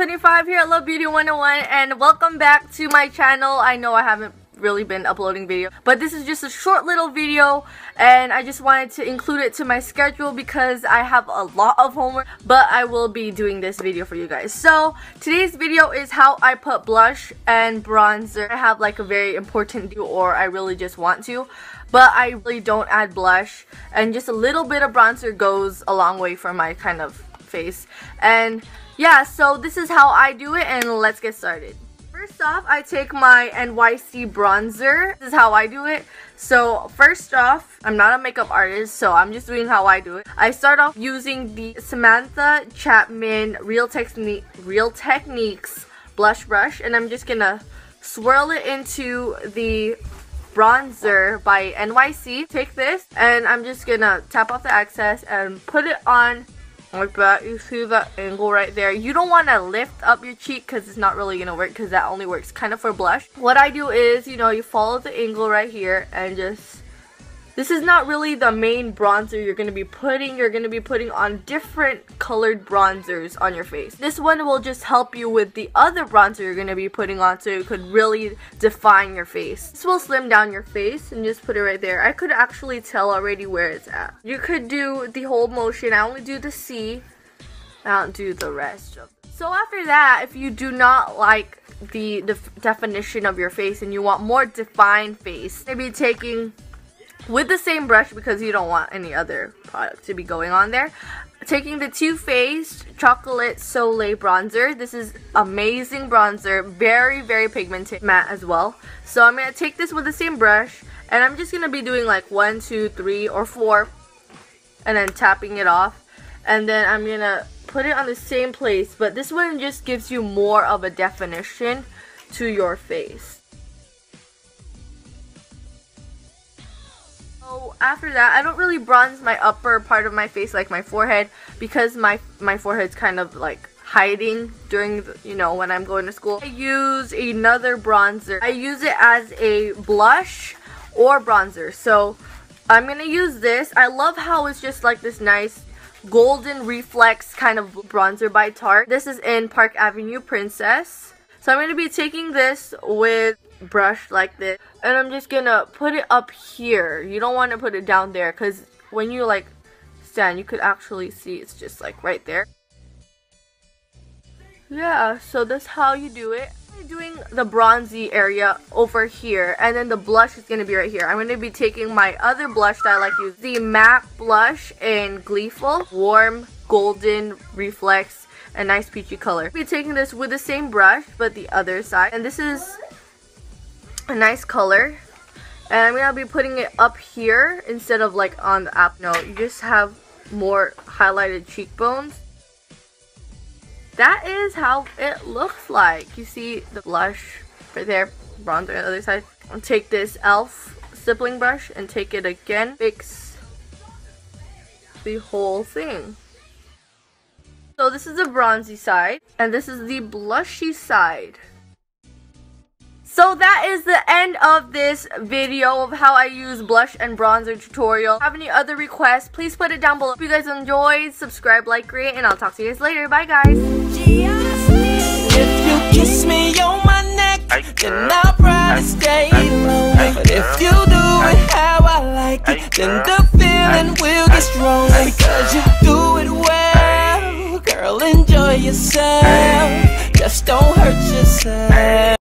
Rose25 here at Love Beauty 101, and welcome back to my channel. I know I haven't really been uploading video, but this is just a short little video, and I just wanted to include it to my schedule because I have a lot of homework, but I will be doing this video for you guys. So today's video is how I put blush and bronzer. I have like a very important due, or I really just want to, but I really don't add blush, and just a little bit of bronzer goes a long way for my kind of face. And yeah, so this is how I do it, and let's get started. First off, I take my NYC bronzer. This is how I do it. So first off, I'm not a makeup artist, so I'm just doing how I do it. I start off using the Samantha Chapman Real Techniques blush brush, and I'm just gonna swirl it into the bronzer by NYC. Take this, and I'm just gonna tap off the excess and put it on like that. You see that angle right there. You don't want to lift up your cheek because it's not really gonna work, because that only works kind of for blush. What I do is, you know, you follow the angle right here and just, this is not really the main bronzer you're gonna be putting. You're gonna be putting on different colored bronzers on your face. This one will just help you with the other bronzer you're gonna be putting on, so it could really define your face. This will slim down your face, and just put it right there. I could actually tell already where it's at. You could do the whole motion. I only do the C. I don't do the rest of it. So after that, if you do not like the definition of your face and you want more defined face, maybe taking with the same brush, because you don't want any other product to be going on there, taking the Too Faced Chocolate Soleil bronzer. This is amazing bronzer, very, very pigmented, matte as well. So I'm gonna take this with the same brush, and I'm just gonna be doing like 1, 2, 3, or 4, and then tapping it off, and then I'm gonna put it on the same place, but this one just gives you more of a definition to your face. So after that, I don't really bronze my upper part of my face, like my forehead, because my forehead's kind of like hiding during the, you know, when I'm going to school. I use another bronzer. I use it as a blush or bronzer. So I'm gonna use this. I love how it's just like this nice golden reflex kind of bronzer by Tarte. This is in Park Avenue Princess. So I'm gonna be taking this with brush like this, and I'm just gonna put it up here. You don't want to put it down there, because when you like stand, you could actually see it's just like right there. Yeah, so that's how you do it. I'm doing the bronzy area over here, and then the blush is gonna be right here. I'm gonna be taking my other blush that I like to use, the matte blush in Gleeful, warm golden reflex, a nice peachy color. I'll be taking this with the same brush but the other side, and this is a nice color, and I'm gonna be putting it up here instead of like on the app. No, you just have more highlighted cheekbones. That is how it looks like. You see the blush right there, bronzer on the other side. I'll take this Elf stippling brush and take it again, fix the whole thing. So this is the bronzy side, and this is the blushy side. So that is the end of this video of how I use blush and bronzer tutorial. If you have any other requests, please put it down below. If you guys enjoyed, subscribe, like, rate, and I'll talk to you guys later. Bye, guys. If you kiss me on my neck, then I'll probably stay. But if you do it how I like it, then the feeling will get stronger, because you do it well. Girl, enjoy yourself. Just don't hurt yourself.